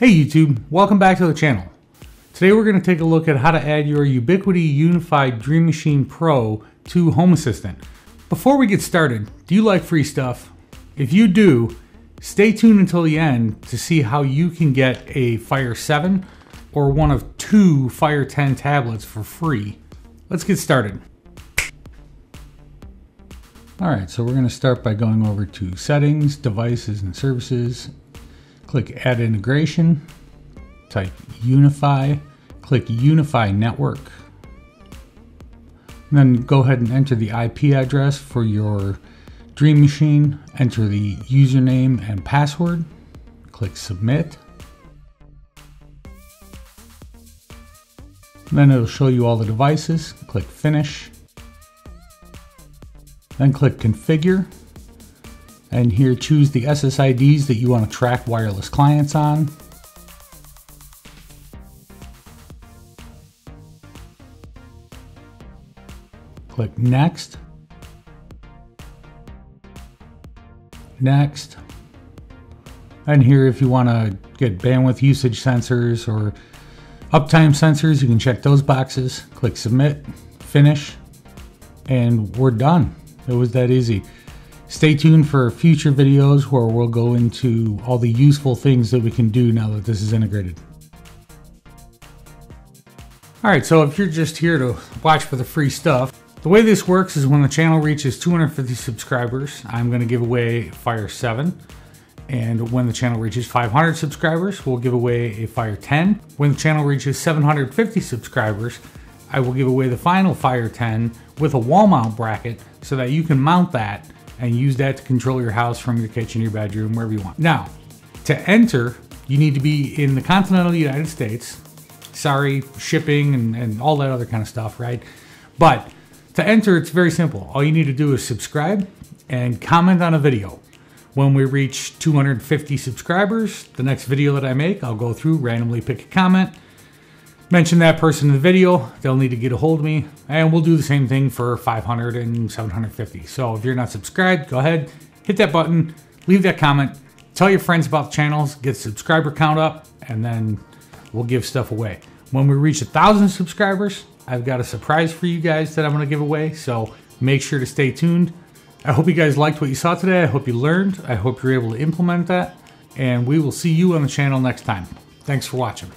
Hey YouTube, welcome back to the channel. Today we're going to take a look at how to add your Ubiquiti Unified Dream Machine Pro to Home Assistant. Before we get started, do you like free stuff? If you do, stay tuned until the end to see how you can get a Fire 7 or one of two Fire 10 tablets for free. Let's get started. All right, so we're going to start by going over to Settings, Devices and Services. Click Add Integration, type Unifi, click Unifi Network. And then go ahead and enter the IP address for your Dream Machine, enter the username and password, click Submit. And then it'll show you all the devices, click Finish. Then click Configure. And here choose the SSIDs that you want to track wireless clients on. Click Next. Next. And here if you want to get bandwidth usage sensors or uptime sensors, you can check those boxes. Click Submit, Finish, and we're done. It was that easy. Stay tuned for future videos where we'll go into all the useful things that we can do now that this is integrated. All right, so if you're just here to watch for the free stuff, the way this works is when the channel reaches 250 subscribers, I'm going to give away Fire 7. And when the channel reaches 500 subscribers, we'll give away a Fire 10. When the channel reaches 750 subscribers, I will give away the final Fire 10 with a wall mount bracket so that you can mount that and use that to control your house from your kitchen, your bedroom, wherever you want. Now, to enter, you need to be in the continental United States. Sorry, shipping and all that other kind of stuff, right? But to enter, it's very simple. All you need to do is subscribe and comment on a video. When we reach 250 subscribers, the next video that I make, I'll go through, randomly pick a comment, mention that person in the video, they'll need to get a hold of me, and we'll do the same thing for 500 and 750. So if you're not subscribed, go ahead, hit that button, leave that comment, tell your friends about the channels, get subscriber count up, and then we'll give stuff away. When we reach 1,000 subscribers, I've got a surprise for you guys that I'm gonna give away, so make sure to stay tuned. I hope you guys liked what you saw today. I hope you learned. I hope you're able to implement that, and we will see you on the channel next time. Thanks for watching.